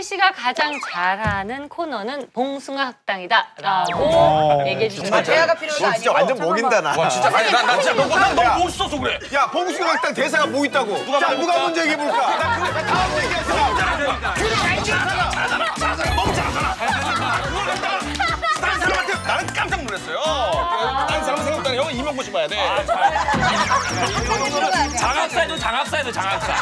대식 씨가 가장 잘하는 코너는 봉숭아 학당이다 라고 얘기해 주셨어요. 대화가 필요한 거 아니고. 진짜 완전 먹인다 나. 와, 진짜. 아니, 나 진짜 너무 멋있어서 그래. 야, 봉숭아 학당 대사가 뭐 있다고. 자, 누가 먼저 얘기해볼까? 나 그래, 다음 얘기하자. 다른 사람한테 나는 깜짝 놀랐어요. 다른 사람 생각보다 형은 이명고씨 봐야 돼. 장학사에도 장학사.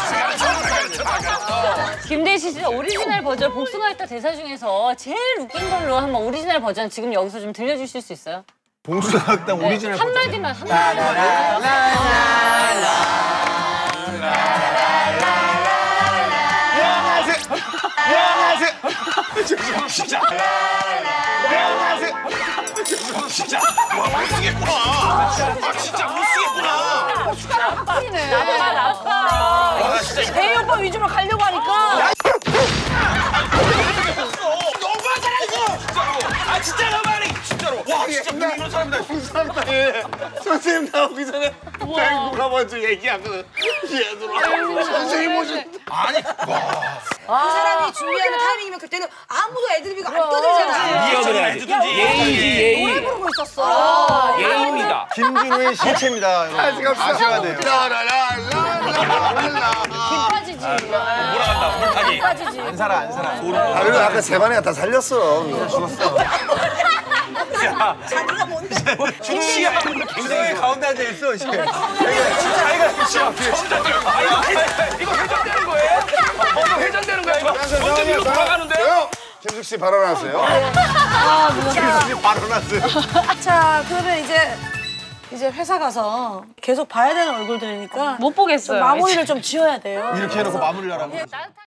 김대식 씨 오리지널 버전 봉숭아 학당 대사 중에서 제일 웃긴 걸로 한번 오리지널 버전 지금 여기서 좀 들려주실 수 있어요? 봉숭아 학당 오리지널 버전 한마디만. 미안하세요. 진짜. 미안하세요. 진짜. 와, 못 쓰겠구나. 아, 진짜 못 쓰겠구나. 숟가락 빡빡이네. 나빠, 나빠. 대희 오빠 위주로 가려고 하니까. 너무하잖아, 이거. 진짜로. 아, 진짜 너무하네. 진짜로. 와, 진짜 무슨 사람이다. 선생님 나오기 전에 대구가 먼저 얘기하거든. 얘들아. 선생님 오신. 아니, 와. 그 사람이 준비하는 타이밍이면 그때는 아무도 애드리브가 안 떠들잖아. 예의지. 노래 부르고 있었어. 예의입니다. 김준우의 실체입니다. 아셔야 돼요. 김파지지. 뭐라 한다, 김파지지. 안 살아. 아, 그리고 아까 세반이가 다 살렸어. 죽었어. 자기가 뭔데? 김씨야 굉장히 가운데 앉아있어. 자기가 씨야. 이거 회전되는 거예요? 이거 회전되는 거야 이거? 먼저 뒤로 돌아가는데요? 김숙 씨 발언하세요. 김숙 씨 발언하세요. 자, 그러면 이제 회사 가서 계속 봐야 되는 얼굴들이니까 못 보겠어요. 마무리를 좀 지어야 돼요. 이렇게 해놓고 마무리를 하라고.